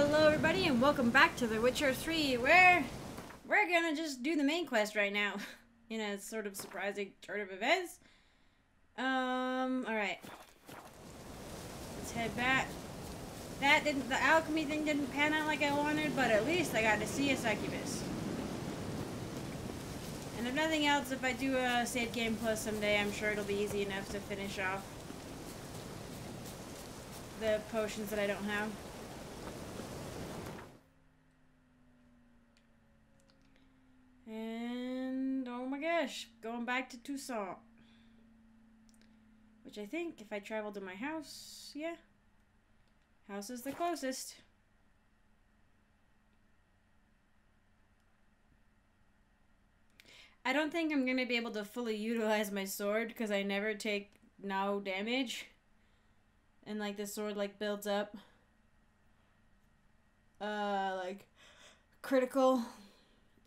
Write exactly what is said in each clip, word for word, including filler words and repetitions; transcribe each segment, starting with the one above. Hello everybody and welcome back to The Witcher three, where we're gonna just do the main quest right now in a sort of surprising turn of events. Um, alright. Let's head back. That didn't, the alchemy thing didn't pan out like I wanted, but at least I got to see a succubus. And if nothing else, if I do a save game plus someday, I'm sure it'll be easy enough to finish off the potions that I don't have. And oh my gosh, going back to Toussaint, which I think if I travel to my house, yeah, house is the closest. I don't think I'm gonna be able to fully utilize my sword because I never take no damage, and like the sword like builds up, uh, like critical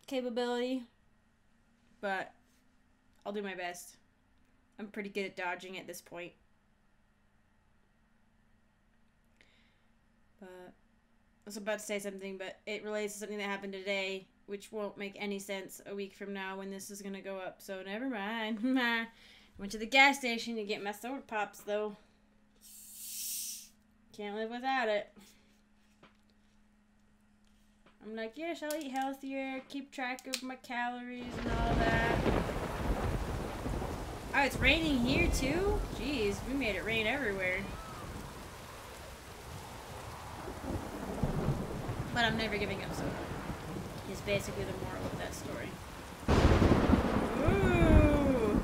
capability, but I'll do my best. I'm pretty good at dodging at this point. But I was about to say something, but it relates to something that happened today, which won't make any sense a week from now when this is gonna go up, so never mind. I went to the gas station to get my soda pops though. Can't live without it. I'm like, yes, I'll eat healthier, keep track of my calories and all that. Oh, it's raining here too? Jeez, we made it rain everywhere. But I'm never giving up soda. It's basically the moral of that story. Ooh!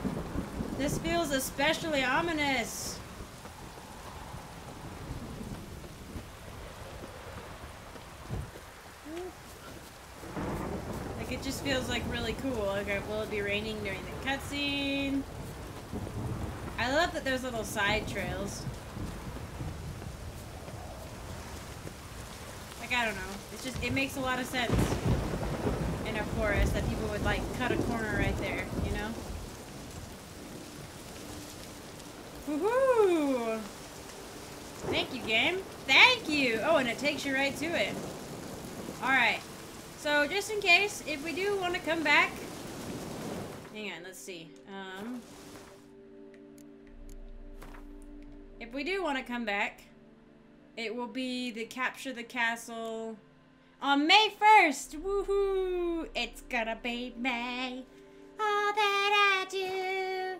This feels especially ominous! It just feels like really cool. Like, will it be raining during the cutscene? I love that there's little side trails. Like, I don't know. It's just, it makes a lot of sense in a forest that people would like cut a corner right there, you know? Woohoo! Thank you, game. Thank you! Oh, and it takes you right to it. Alright. So, just in case, if we do want to come back... Hang on, let's see. Um, if we do want to come back, it will be the Capture the Castle on May first! Woohoo! It's gonna be May. All that I do,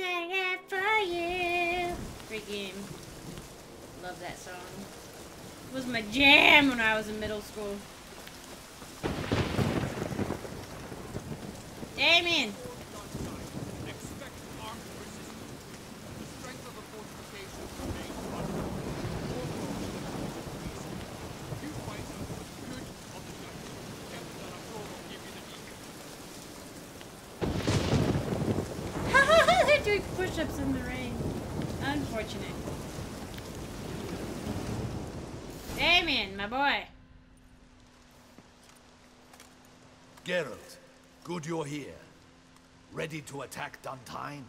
not enough for you. Freaking love that song. It was my jam when I was in middle school. Damien! They're doing push-ups in the rain. Unfortunate. Damien, my boy. Geralt. Good you're here. Ready to attack Dun Tynne?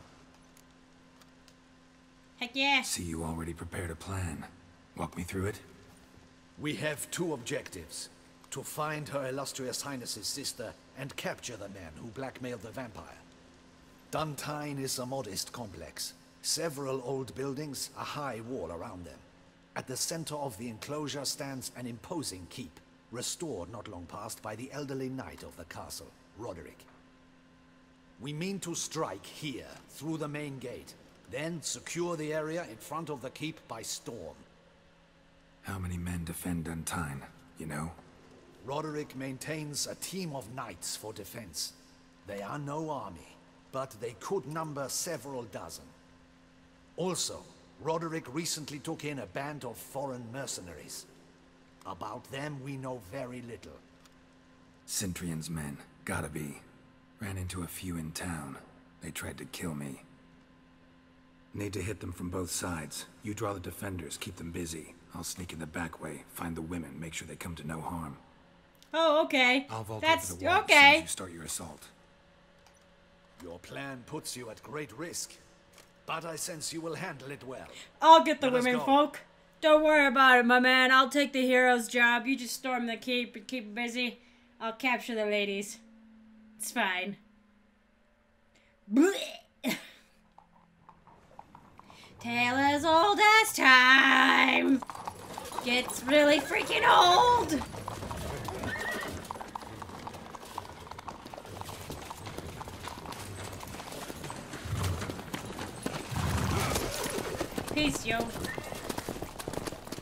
Heck yeah. See, you already prepared a plan. Walk me through it. We have two objectives. To find her illustrious highness's sister and capture the man who blackmailed the vampire. Dun Tynne is a modest complex. Several old buildings, a high wall around them. At the center of the enclosure stands an imposing keep, restored not long past by the elderly knight of the castle, Roderick. We mean to strike here, through the main gate, then secure the area in front of the keep by storm. How many men defend Dun Tynne, you know? Roderick maintains a team of knights for defense. They are no army, but they could number several dozen. Also, Roderick recently took in a band of foreign mercenaries. About them we know very little. Cintrian's men. Gotta be. Ran into a few in town. They tried to kill me. Need to hit them from both sides. You draw the defenders, keep them busy. I'll sneak in the back way, find the women, make sure they come to no harm. Oh, okay. I'll vault That's over the wall okay. as soon as you start your assault. Your plan puts you at great risk, but I sense you will handle it well. I'll get the Let women folk. Don't worry about it, my man. I'll take the hero's job. You just storm the keep and keep busy. I'll capture the ladies. It's fine. Tale as old as time. Gets really freaking old. Peace, yo.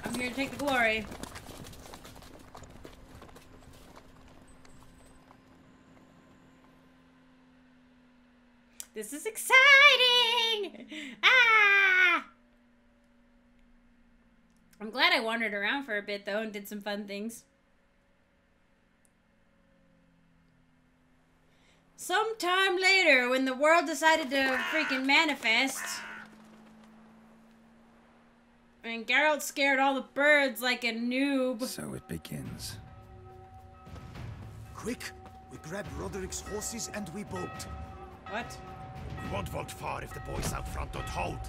I'm here to take the glory. This is exciting! Ah! I'm glad I wandered around for a bit, though, and did some fun things. Sometime later, when the world decided to freaking manifest, and Geralt scared all the birds like a noob. So it begins. Quick! We grab Roderick's horses and we bolt. What? We won't vault far if the boys out front don't hold.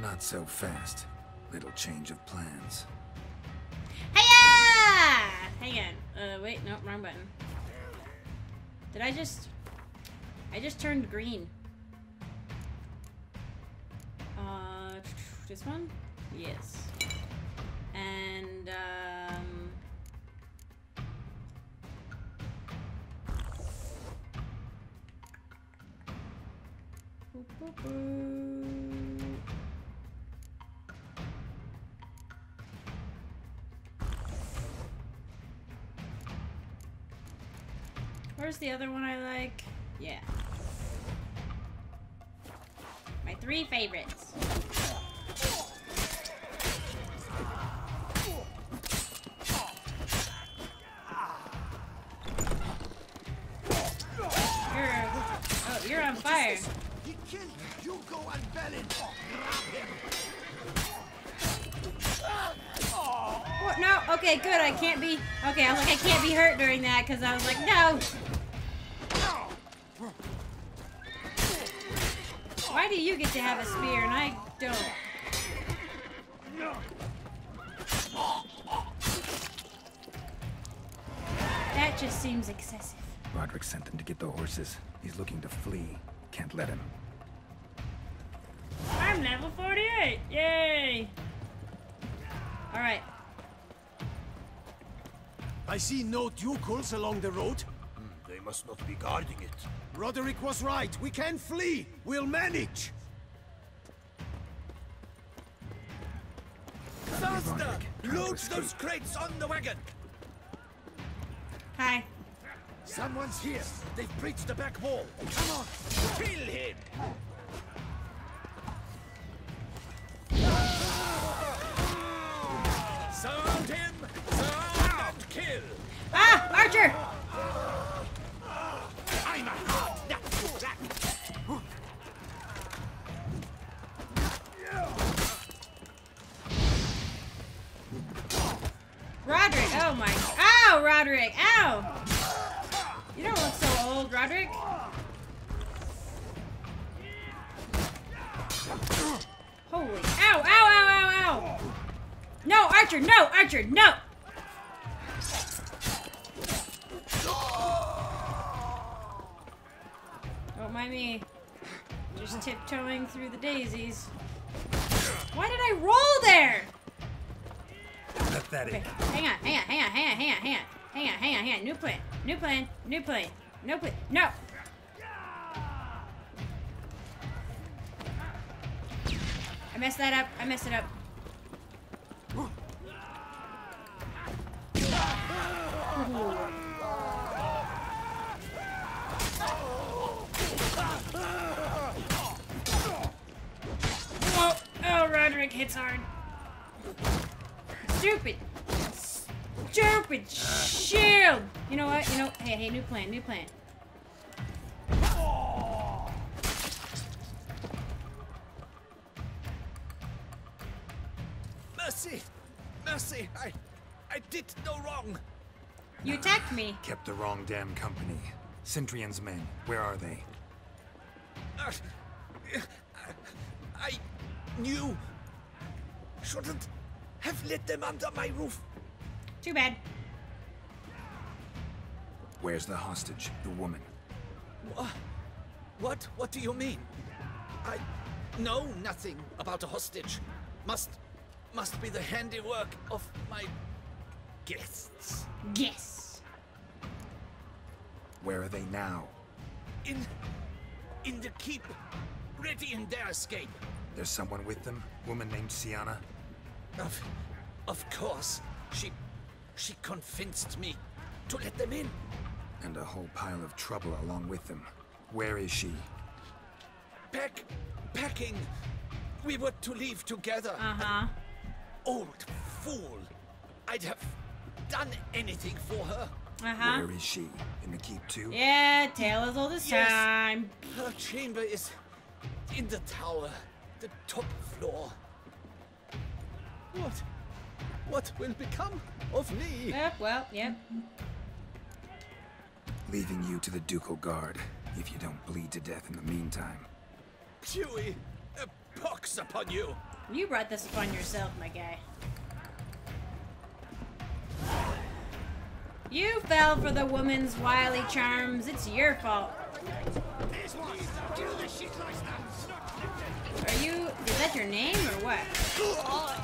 Not so fast. Little change of plans. Hiya! Hang on. Uh, wait, no, wrong button. Did I just... I just turned green. Uh, this one? Yes. And, um... Where's the other one I like? Yeah. My three favorites. You're, oh, you're on fire. Kill you, go and bell it. Oh, no, okay, good. I can't be. Okay, I was like, I can't be hurt during that because I was like, no. Why do you get to have a spear and I don't? That just seems excessive. Roderick sent them to get the horses. He's looking to flee. Can't let him. I'm level forty-eight! Yay! Alright. I see no ducals along the road. Mm, they must not be guarding it. Roderick was right. We can flee. We'll manage. Faster! Load those crates on the wagon! Hi. Someone's here. They've breached the back wall. Come on! Kill him! Surround him! Surround and kill! Ah! Archer! I'm Roderick! Oh my... Ow! Roderick! Ow! You don't look so old, Roderick. Holy... Ow! Ow! Ow! Ow! Ow! No, Archer, no, Archer, no! Don't mind me. Just tiptoeing through the daisies. Why did I roll there? Pathetic. Okay. Hang on, hang on, hang on, hang on, hang on, hang on, hang on, hang on, hang on. New plan, new plan, new plan, no plan, no! I messed that up, I messed it up. Oh, oh, Roderick hits hard. Stupid, stupid shield. You know what? You know. Hey, hey, new plan, new plan. Mercy, mercy. I, I did no wrong. You attacked me. Kept the wrong damn company. Cintrian's men, where are they? Uh, I knew. Shouldn't have let them under my roof. Too bad. Where's the hostage, the woman? What? What? What do you mean? I know nothing about a hostage. Must, must be the handiwork of my guests. Guests. Where are they now? In, in the keep, ready in their escape. There's someone with them? Woman named Syanna? Of, of course. She, she convinced me to let them in. And a whole pile of trouble along with them. Where is she? Pack, packing. We were to leave together. Uh-huh. Old fool. I'd have done anything for her. Uh-huh. Where is she? In the keep too? Yeah, tell us all this yes. time. Her chamber is in the tower. The top floor. What? What will become of me? Uh, well, yeah. Leaving you to the ducal guard, if you don't bleed to death in the meantime. Chewy, a pox upon you. You brought this upon yourself, my guy. You fell for the woman's wily charms. It's your fault. Are you... Is that your name or what?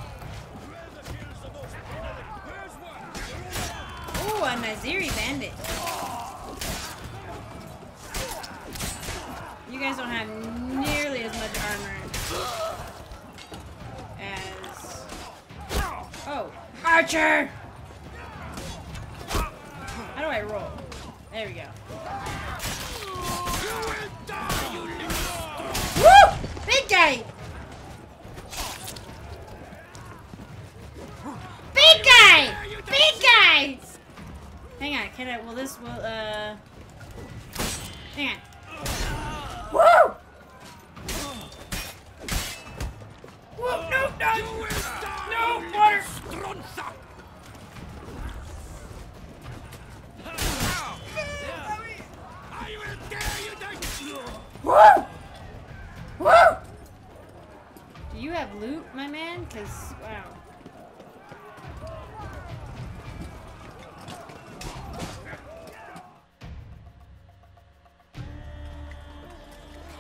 Ooh, a Nazairi bandit. You guys don't have nearly as much armor as... Oh, archer! How do I roll? There we go. Woo! Big guy! Big guy! Big guy! Hang on, can I, will this, will, uh... Hang on. Woo! Whoa, no, no! No, water! Woo! Woo! Do you have loot, my man? Cause, wow.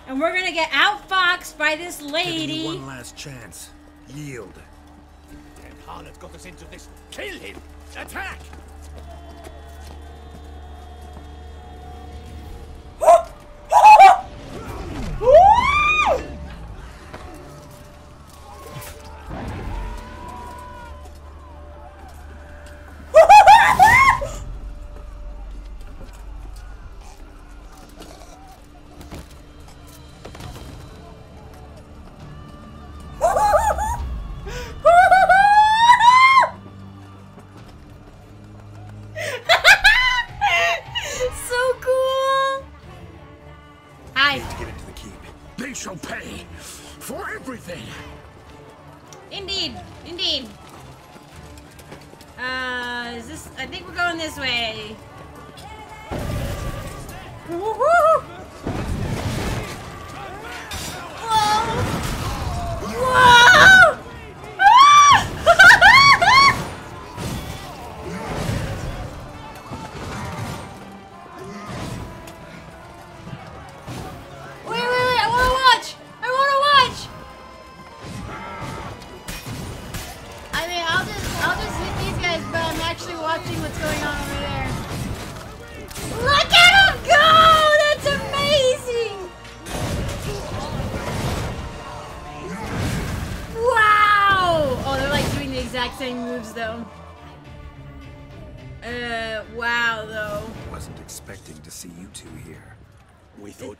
And we're gonna get outfoxed by this lady. One last chance. Yield. Damn harlot's got us into this. Kill him! Attack!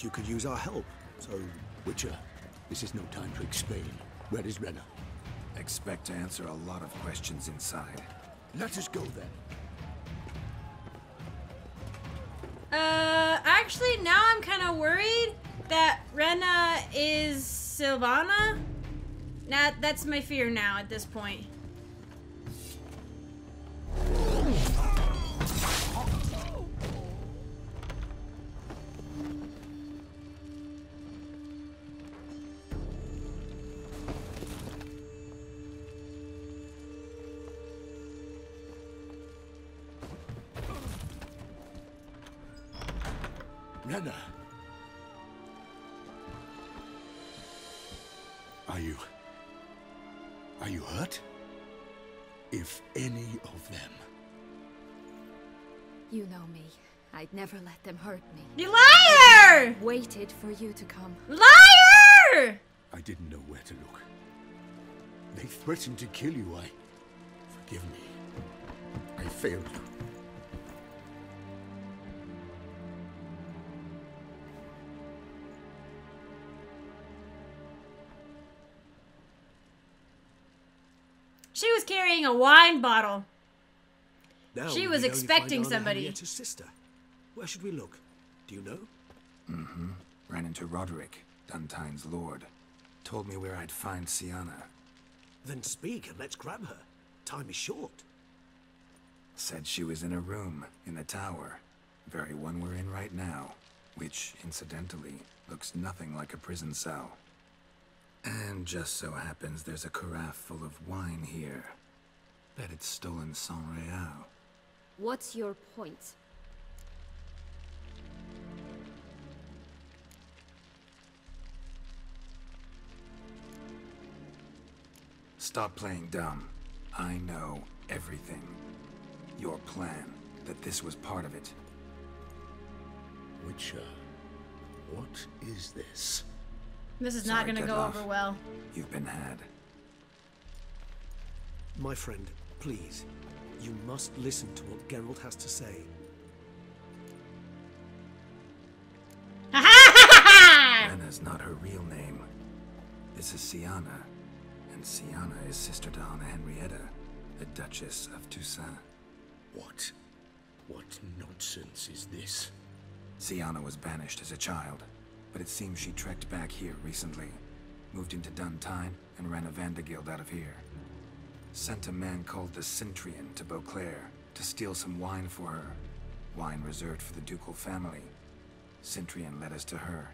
You could use our help. So, Witcher, this is no time to explain. Where is Renna? Expect to answer a lot of questions inside. Let us go then. Uh, actually, now I'm kind of worried that Renna is Sylvana. Now, that's my fear now at this point. Nana! Are you... Are you hurt? If any of them... You know me. I'd never let them hurt me. You liar! Waited for you to come. Liar! I didn't know where to look. They threatened to kill you. I... Forgive me. I failed you. She was carrying a wine bottle. Now she was expecting somebody. Henrietta's sister. Where should we look? Do you know? Mm-hmm. Ran into Roderick, Dun Tynne's lord. Told me where I'd find Syanna. Then speak and let's grab her. Time is short. Said she was in a room in the tower. Very one we're in right now. Which, incidentally, looks nothing like a prison cell. And just so happens there's a carafe full of wine here. Bet it's stolen sans real. What's your point? Stop playing dumb. I know everything. Your plan, that this was part of it. Witcher, what is this? This is not gonna go over well. You've been had. My friend, please. You must listen to what Geralt has to say. Anna's not her real name. This is Syanna. And Syanna is sister to Anna Henrietta, the Duchess of Toussaint. What? What nonsense is this? Syanna was banished as a child. But it seems she trekked back here recently. Moved into Dun Tynne and ran a Vanderguild out of here. Sent a man called the Cintrian to Beauclair to steal some wine for her. Wine reserved for the ducal family. Cintrian led us to her.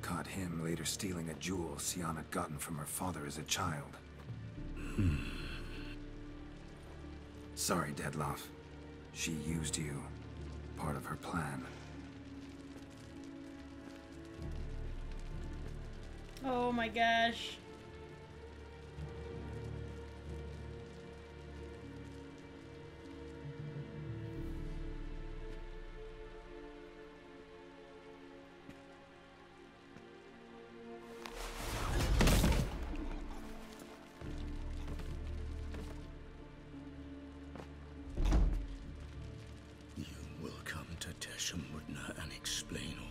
Caught him later stealing a jewel Syanna had gotten from her father as a child. Hmm. Sorry, Detlaff. She used you. Part of her plan. Oh my gosh. You will come to Teshamudna and explain all.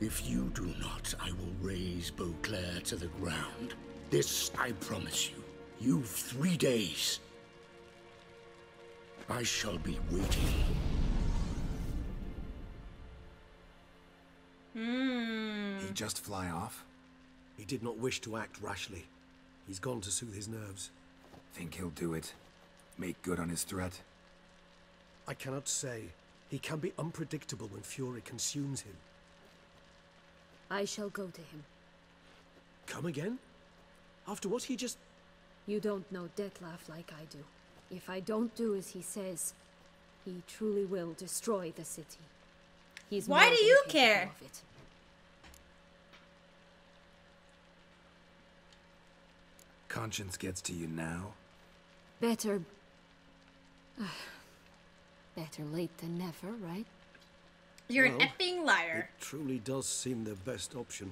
If you do not, I will raise Beauclair to the ground. This I promise you. You've three days. I shall be waiting. Mm. He just fly off? He did not wish to act rashly. He's gone to soothe his nerves. Think he'll do it? Make good on his threat? I cannot say. He can be unpredictable when fury consumes him. I shall go to him. Come again? After what he just... You don't know Detlaff like I do. If I don't do as he says, he truly will destroy the city. He's Why do you care? It. Conscience gets to you now? Better... Uh, better late than never, right? You're well, an effing liar. It truly does seem the best option.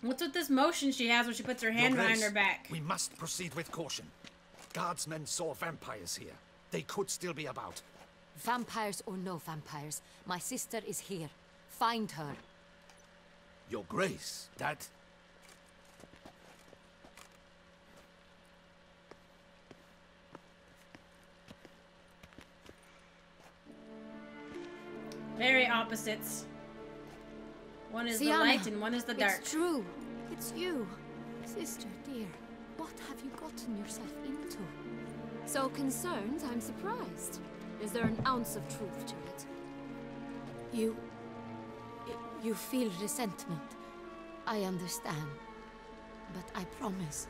What's with this motion she has when she puts her hand Your behind Grace, her back? We must proceed with caution. Guardsmen saw vampires here. They could still be about. Vampires or no vampires, my sister is here. Find her. Your Grace, that... Very opposites. One is Syanna, the light and one is the dark. It's true. It's you. Sister, dear, what have you gotten yourself into? So concerned, I'm surprised. Is there an ounce of truth to it? You... You feel resentment. I understand. But I promise,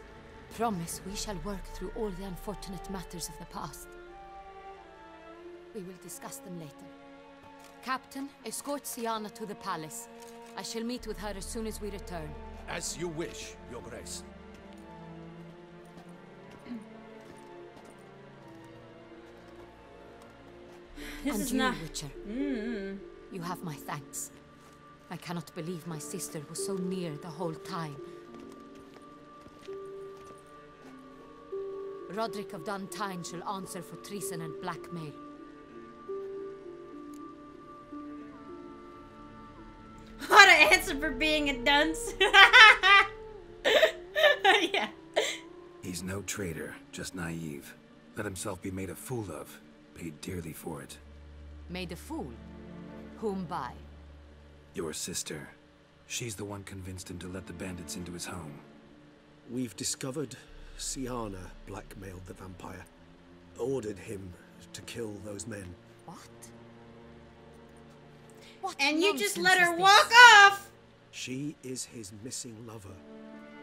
promise we shall work through all the unfortunate matters of the past. We will discuss them later. Captain, escort Syanna to the palace. I shall meet with her as soon as we return. As you wish, Your Grace. This and is you, not... Witcher, mm. you have my thanks. I cannot believe my sister was so near the whole time. Roderick of Dun Tynne shall answer for treason and blackmail. What an answer for being a dunce! Yeah. He's no traitor, just naive. Let himself be made a fool of, paid dearly for it. Made a fool? Whom by? Your sister. She's the one convinced him to let the bandits into his home. We've discovered Syanna blackmailed the vampire. Ordered him to kill those men. What? What and you just let her walk off! She is his missing lover.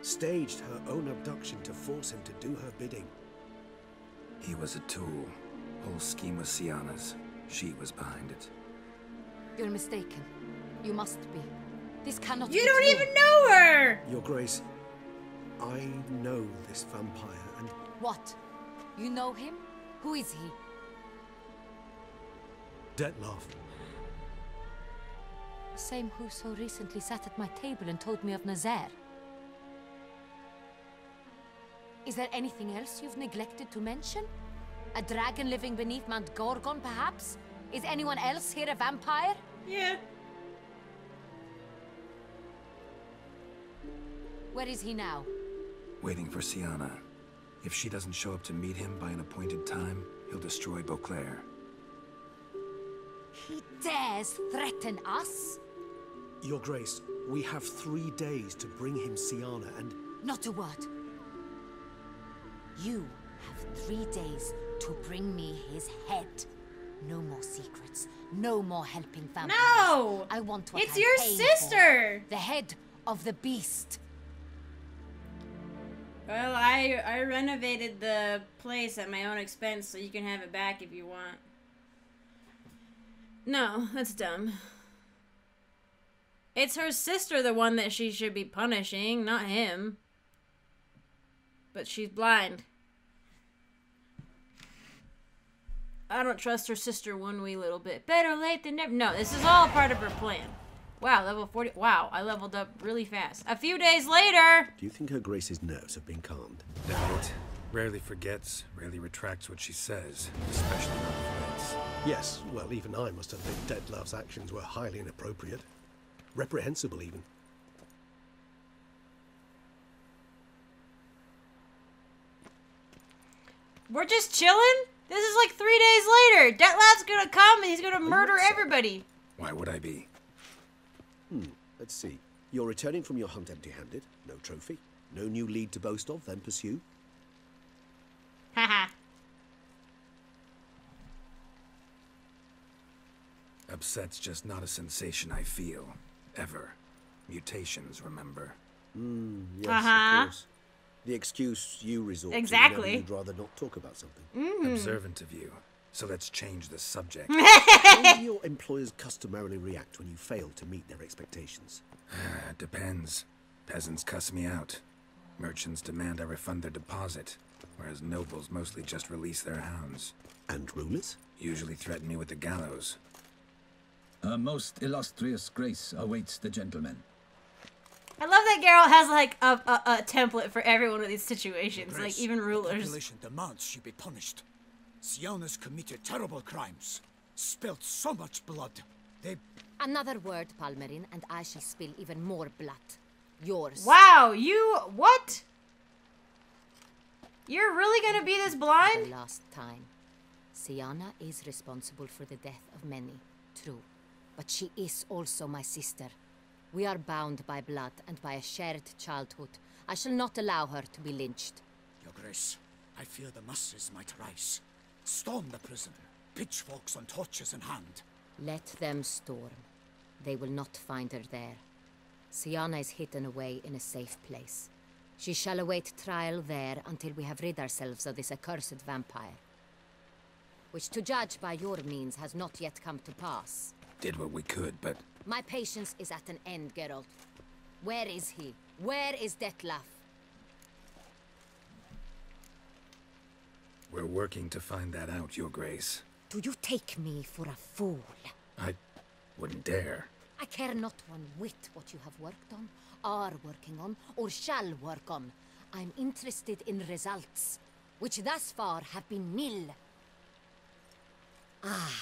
Staged her own abduction to force him to do her bidding. He was a tool. Whole scheme was Syanna's. She was behind it. You're mistaken. You must be. This cannot be. You don't even know her! Your Grace, I know this vampire and... What? You know him? Who is he? Detlaff. The same who so recently sat at my table and told me of Nazair. Is there anything else you've neglected to mention? A dragon living beneath Mount Gorgon, perhaps? Is anyone else here a vampire? Yeah. Where is he now? Waiting for Syanna. If she doesn't show up to meet him by an appointed time, he'll destroy Beauclair. He dares threaten us? Your Grace, we have three days to bring him Syanna and... Not a word. You have three days to bring me his head. No more secrets. No more helping vampires. No! I want what it's I your sister! For. The head of the beast. Well, I, I renovated the place at my own expense, so you can have it back if you want. No, that's dumb. It's her sister, the one that she should be punishing, not him. But she's blind. I don't trust her sister one wee little bit. Better late than never. No, this is all part of her plan. Wow, level forty. Wow, I leveled up really fast. A few days later. Do you think Her Grace's nerves have been calmed? Doubt it. Rarely forgets, rarely retracts what she says, especially not threats. Yes, well, even I must admit Detlaff's actions were highly inappropriate. Reprehensible, even. We're just chilling? This is like three days later. Detlaff's gonna come and he's gonna murder everybody. Why would I be? Hmm, let's see. You're returning from your hunt empty-handed. No trophy. No new lead to boast of, then pursue. Haha. Upset's just not a sensation I feel. Ever. Mutations, remember. Hmm, yes, uh-huh. Of course. The excuse you resort exactly. to whenever you'd rather not talk about something. Mm-hmm. Observant of you. So let's change the subject. How do your employers customarily react when you fail to meet their expectations? Depends. Peasants cuss me out. Merchants demand I refund their deposit, whereas nobles mostly just release their hounds. And rulers? Usually threaten me with the gallows. Her most illustrious grace awaits the gentleman. I love that Geralt has like a, a, a template for every one of these situations, grace, like even rulers. The population demands she be punished. Syanna's committed terrible crimes, spilt so much blood, they... Another word, Palmerin, and I shall spill even more blood. Yours. Wow, you... what? You're really gonna be this blind? The last time. Syanna is responsible for the death of many, true. But she is also my sister. We are bound by blood and by a shared childhood. I shall not allow her to be lynched. Your Grace, I fear the masses might rise. Storm the prison, pitchforks and torches in hand. Let them storm. They will not find her there. Syanna is hidden away in a safe place. She shall await trial there until we have rid ourselves of this accursed vampire. Which, to judge by your means, has not yet come to pass. did what we could, but... My patience is at an end, Geralt. Where is he? Where is Detlaff? We're working to find that out, Your Grace. Do you take me for a fool? I wouldn't dare. I care not one whit what you have worked on, are working on, or shall work on. I'm interested in results, which thus far have been nil. Ah.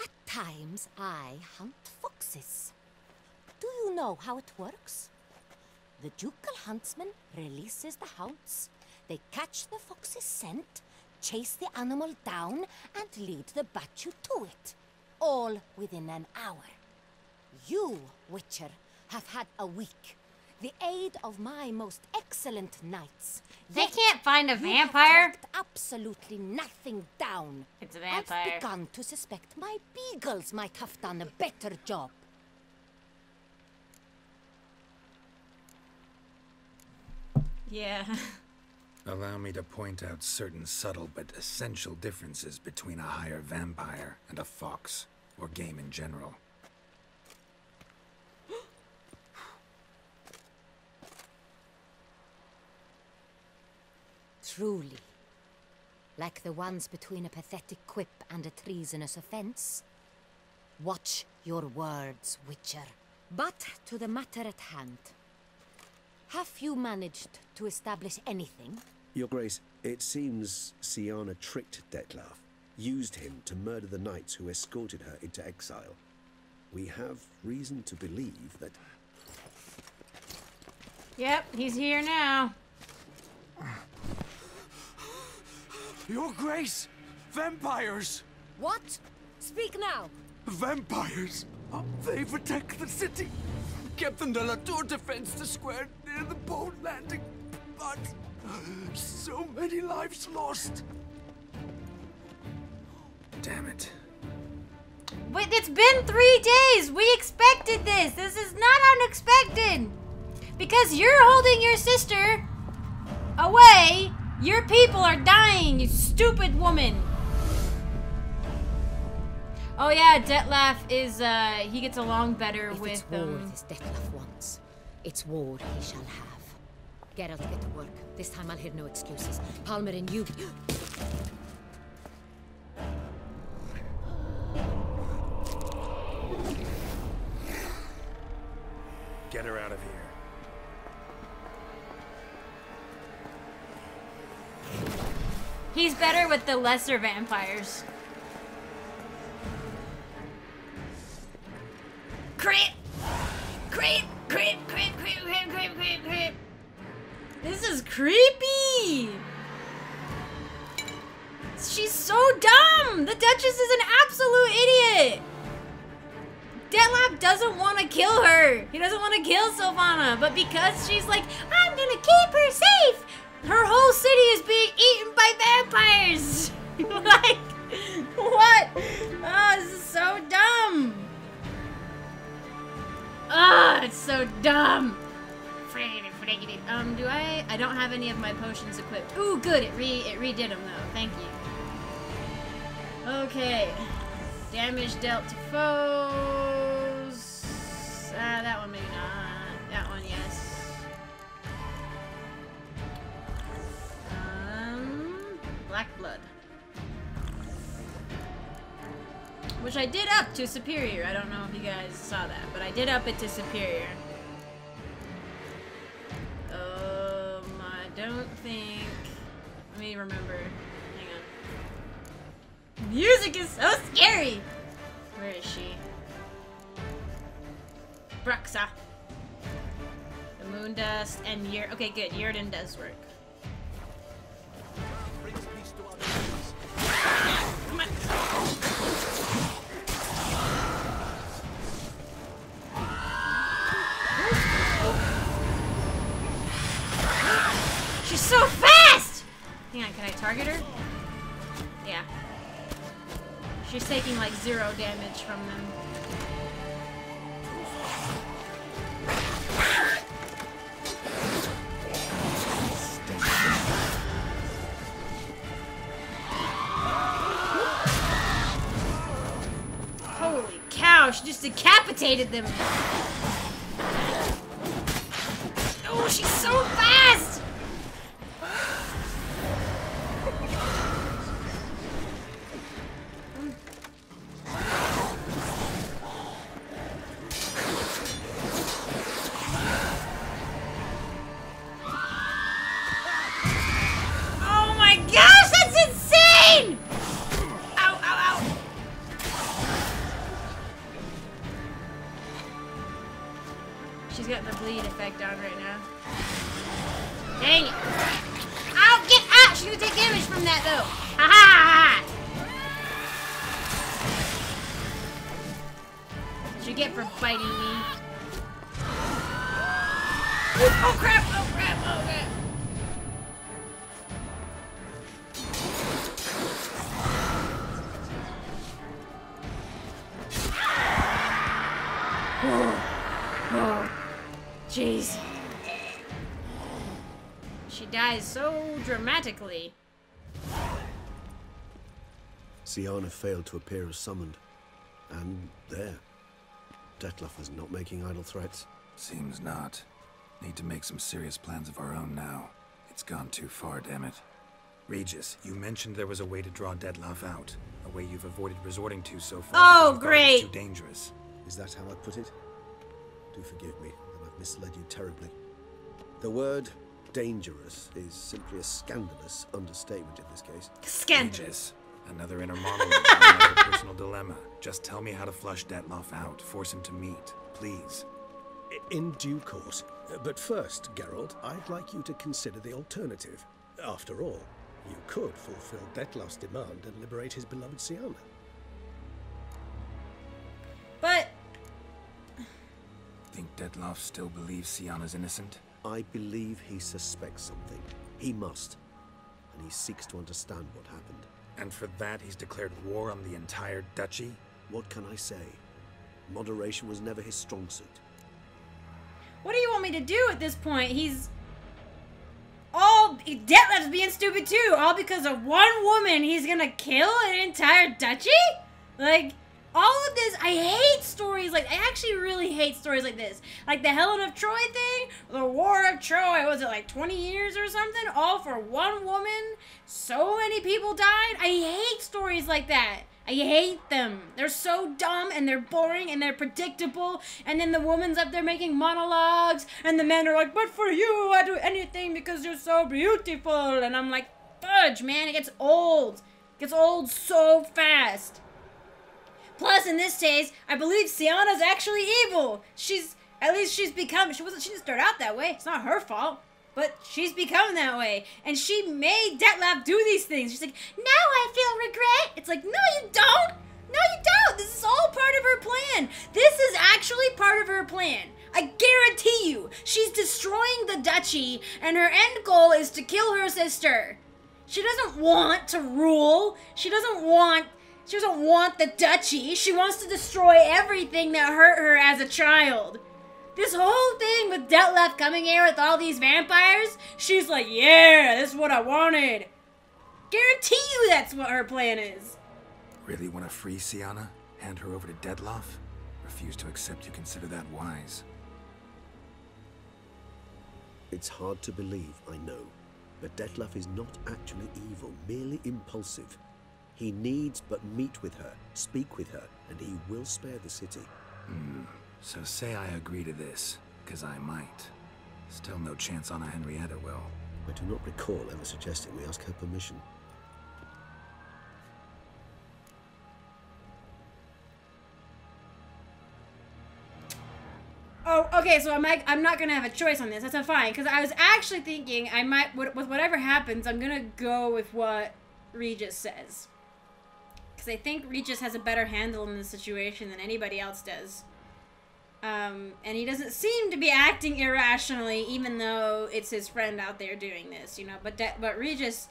At times I hunt foxes. Do you know how it works? The ducal huntsman releases the hounds. They catch the fox's scent, chase the animal down, and lead the battue to it. All within an hour. You, Witcher, have had a week. The aid of my most excellent knights. They Yet, can't find a vampire? Absolutely nothing down. It's a vampire. I've begun to suspect my beagles might have done a better job. Yeah. Allow me to point out certain subtle but essential differences between a higher vampire and a fox, or game in general. Truly, like the ones between a pathetic quip and a treasonous offense, watch your words, Witcher. But to the matter at hand, have you managed to establish anything? Your Grace, it seems Syanna tricked Detlaff, used him to murder the knights who escorted her into exile. We have reason to believe that... Yep, he's here now. Your Grace! Vampires! What? Speak now! Vampires! They've attacked the city! Kept them to La Tour defense the square near the boat landing, but... So many lives lost. Damn it. Wait, it's been three days. We expected this. This is not unexpected. Because you're holding your sister away. Your people are dying, you stupid woman. Oh yeah, Detlaff is, uh, he gets along better if with, it's war, um... this Detlaff wants. It's war he shall have. Geralt, get to work. This time I'll hear no excuses. Palmerin, you... Get her out of here. He's better with the lesser vampires. Creep! Creep! Creep! Creep! Creep! Creep! Creep! Creep! Creep! This is creepy! She's so dumb! The Duchess is an absolute idiot! Detlaff doesn't want to kill her! He doesn't want to kill Sylvana, but because she's like, I'm gonna keep her safe! Her whole city is being eaten by vampires! Like, what? Oh, this is so dumb! Ah, oh, it's so dumb! Um, do I? I don't have any of my potions equipped. Ooh, good. It re it redid them though. Thank you. Okay. Damage dealt to foes. Ah, uh, that one maybe not. That one, yes. Um, black blood, which I did up to superior. I don't know if you guys saw that, but I did up it to superior. Don't think. Let me remember. Hang on. Music is so scary! Where is she? Bruxa. The moon dust and Yrden. Okay, good. Yrden does work. Come on. She's so fast! Hang on, can I target her? Yeah. She's taking like zero damage from them. Wow, she just decapitated them. Oh, she's so fast! Jeez. She dies so dramatically. Syanna failed to appear as summoned. And there. Detlaff was not making idle threats. Seems not. Need to make some serious plans of our own now. It's gone too far, damn it. Regis, you mentioned there was a way to draw Detlaff out. A way you've avoided resorting to so far. Oh, great! Too dangerous. Is that how I put it? Do forgive me. Misled you terribly. The word dangerous is simply a scandalous understatement in this case. Scandalous. Another inner monologue, another personal dilemma. Just tell me how to flush Detlaff out, force him to meet, please. In due course. But first, Geralt, I'd like you to consider the alternative. After all, you could fulfill Detlaff's demand and liberate his beloved Syanna. But... I think Detlaff still believes Syanna's innocent? I believe he suspects something. He must. And he seeks to understand what happened. And for that, he's declared war on the entire duchy? What can I say? Moderation was never his strong suit. What do you want me to do at this point? He's... all... Detlaff's being stupid too! All because of one woman he's gonna kill an entire duchy? Like... all of this, I hate stories like, I actually really hate stories like this. Like the Helen of Troy thing, the War of Troy, was it like twenty years or something? All for one woman, so many people died. I hate stories like that. I hate them. They're so dumb and they're boring and they're predictable. And then the woman's up there making monologues and the men are like, but for you, I'd do anything because you're so beautiful. And I'm like, fudge, man, it gets old. It gets old so fast. Plus, in this case, I believe Syanna's actually evil. She's, at least she's become, she wasn't, she didn't start out that way. It's not her fault, but she's become that way. And she made Detlaff do these things. She's like, now I feel regret. It's like, no, you don't. No, you don't. This is all part of her plan. This is actually part of her plan. I guarantee you, she's destroying the duchy, and her end goal is to kill her sister. She doesn't want to rule. She doesn't want... She doesn't want the duchy. She wants to destroy everything that hurt her as a child. This whole thing with Detlaff coming here with all these vampires, she's like, yeah, this is what I wanted. Guarantee you that's what her plan is. Really want to free Syanna? Hand her over to Detlaff? Refuse to accept you consider that wise. It's hard to believe, I know. But Detlaff is not actually evil, merely impulsive. He needs but meet with her, speak with her, and he will spare the city. Hmm. So say I agree to this, because I might. Still no chance Anna Henrietta will. I do not recall ever suggesting we ask her permission. Oh, okay, so I'm, like, I'm not going to have a choice on this. That's fine, because I was actually thinking I might, with whatever happens, I'm going to go with what Regis says. Because I think Regis has a better handle in this situation than anybody else does. Um, and he doesn't seem to be acting irrationally, even though it's his friend out there doing this, you know. But that, but Regis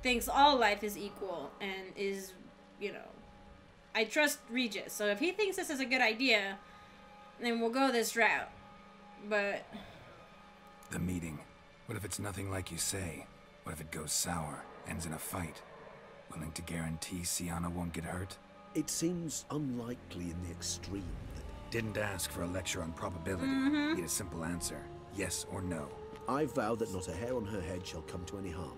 thinks all life is equal and is, you know, I trust Regis. So if he thinks this is a good idea, then we'll go this route. But... the meeting. What if it's nothing like you say? What if it goes sour, ends in a fight? Willing to guarantee Syanna won't get hurt? It seems unlikely in the extreme. That didn't ask for a lecture on probability. Mm-hmm. Need a simple answer. Yes or no. I vow that not a hair on her head shall come to any harm.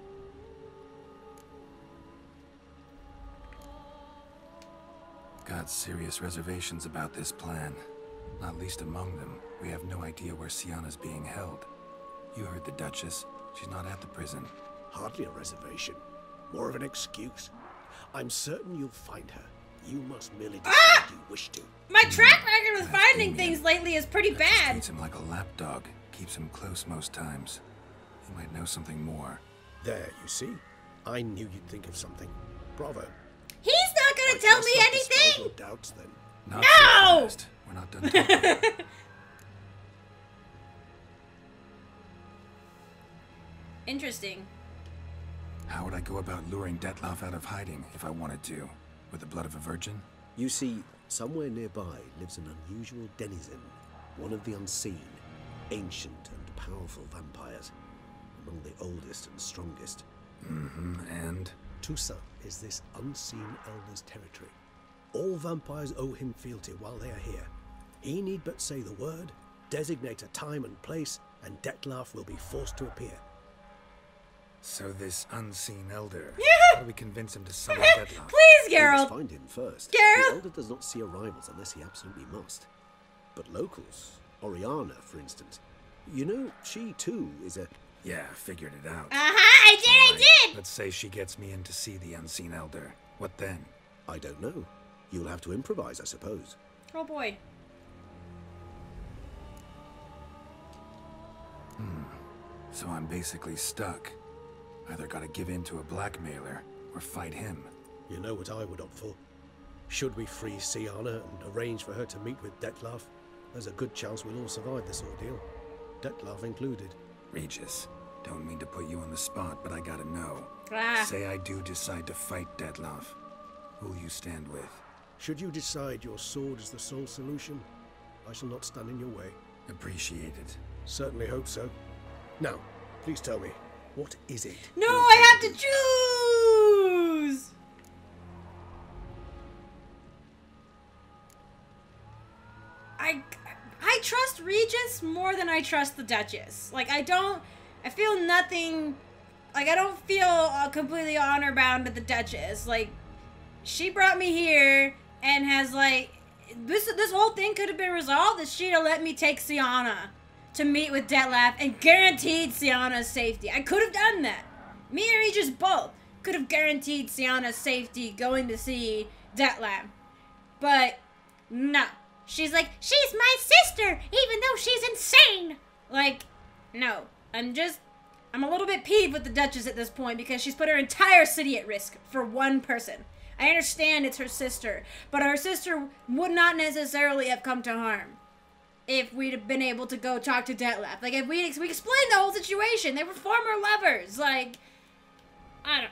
Got serious reservations about this plan. Not least among them, we have no idea where Syanna's being held. You heard the Duchess. She's not at the prison. Hardly a reservation. More of an excuse. I'm certain you'll find her. You must merely decide ah! you wish to. My track record with finding things lately is pretty bad. Treats him like a lapdog. Keeps him close most times. He might know something more. There, you see. I knew you'd think of something. Bravo. He's not gonna I tell me anything! No doubts, then. Not no! So We're not done talking. Interesting. How would I go about luring Detlaff out of hiding if I wanted to? With the blood of a virgin? You see, somewhere nearby lives an unusual denizen, one of the unseen, ancient and powerful vampires, among the oldest and strongest. Mm-hmm, and? Toussaint is this unseen elder's territory. All vampires owe him fealty while they are here. He need but say the word, designate a time and place, and Detlaff will be forced to appear. So this unseen elder, how do we convince him to summon Detlaff? Please, Geralt! We must find him first. Geralt! The elder does not see arrivals unless he absolutely must. But locals, Oriana, for instance, you know, she too is a... Yeah, figured it out. Uh-huh, I did, right. I did! Let's say she gets me in to see the unseen elder. What then? I don't know. You'll have to improvise, I suppose. Oh boy. Hmm. So I'm basically stuck. Either gotta give in to a blackmailer, or fight him. You know what I would opt for? Should we free Syanna and arrange for her to meet with Detlaff, there's a good chance we'll all survive this ordeal. Detlaff included. Regis, don't mean to put you on the spot, but I gotta know. Ah. Say I do decide to fight Detlaff. Who'll you stand with? Should you decide your sword is the sole solution, I shall not stand in your way. Appreciated. Certainly hope so. Now, please tell me, what is it? No, I have to choose! I, I trust Regis more than I trust the Duchess. Like, I don't... I feel nothing... Like, I don't feel completely honor-bound to the Duchess. Like, she brought me here and has, like... This, this whole thing could have been resolved if she'd have let me take Syanna to meet with Detlaff and guaranteed Syanna's safety. I could have done that. Me and Regis both could have guaranteed Syanna's safety going to see Detlaff. But no. She's like, she's my sister, even though she's insane. Like, no. I'm just, I'm a little bit peeved with the Duchess at this point because she's put her entire city at risk for one person. I understand it's her sister, but her sister would not necessarily have come to harm if we'd have been able to go talk to Detlaff. Like, if we we explained the whole situation. They were former lovers. Like, I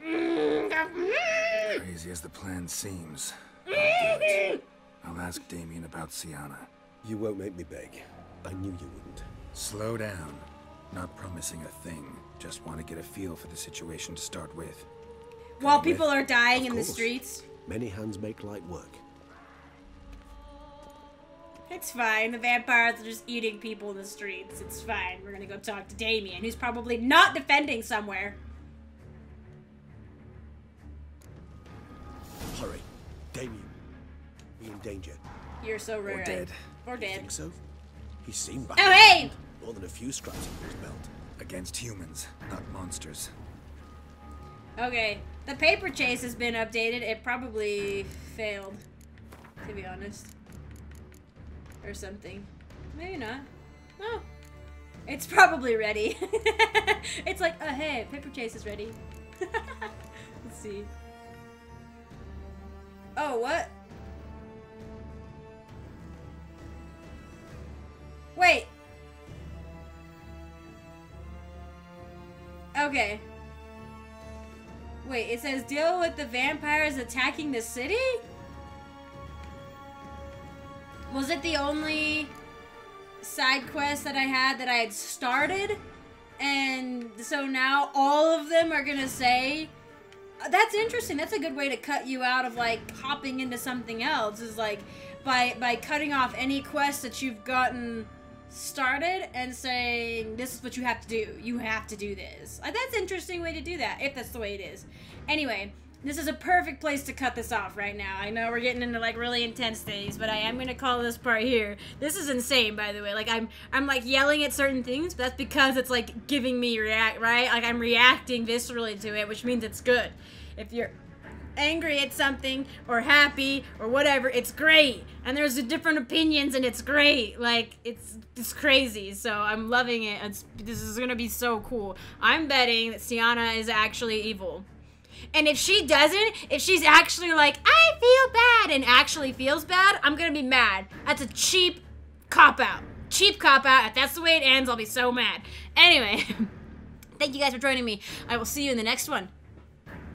don't... Crazy as the plan seems. I'll, do it. I'll ask Damien about Syanna. You won't make me beg. I knew you wouldn't. Slow down. Not promising a thing. Just want to get a feel for the situation to start with. While Coming people with, are dying in course. the streets. Many hands make light work. It's fine. The vampires are just eating people in the streets. It's fine. We're gonna go talk to Damien, who's probably not defending somewhere. Hurry. Damien. Be in danger. You're so rare. Or dead. Or dead. You think so? He seemed back. Oh, hey! More than a few scraps in his belt. Against humans, not monsters. Okay. The paper chase has been updated. It probably failed, to be honest. Or something. Maybe not. No. It's probably ready. It's like, oh hey, paper chase is ready. Let's see. Oh, what? Wait. Okay. Wait, it says deal with the vampires attacking the city? Was it the only side quest that I had that I had started? And so now all of them are gonna say That's interesting. That's a good way to cut you out of, like, hopping into something else, is, like, by by cutting off any quest that you've gotten started and saying, this is what you have to do. You have to do this. Like, that's an interesting way to do that, if that's the way it is. Anyway, this is a perfect place to cut this off right now. I know we're getting into, like, really intense things, but I am going to call this part here. This is insane, by the way. Like, I'm, I'm like, yelling at certain things, but that's because it's, like, giving me react, right? Like, I'm reacting viscerally to it, which means it's good. If you're angry at something, or happy, or whatever, it's great. And there's different opinions, and it's great. Like, it's, it's crazy, so I'm loving it. It's, this is going to be so cool. I'm betting that Syanna is actually evil. And if she doesn't, if she's actually like, I feel bad, and actually feels bad, I'm gonna be mad. That's a cheap cop-out. Cheap cop-out. If that's the way it ends, I'll be so mad. Anyway, thank you guys for joining me. I will see you in the next one.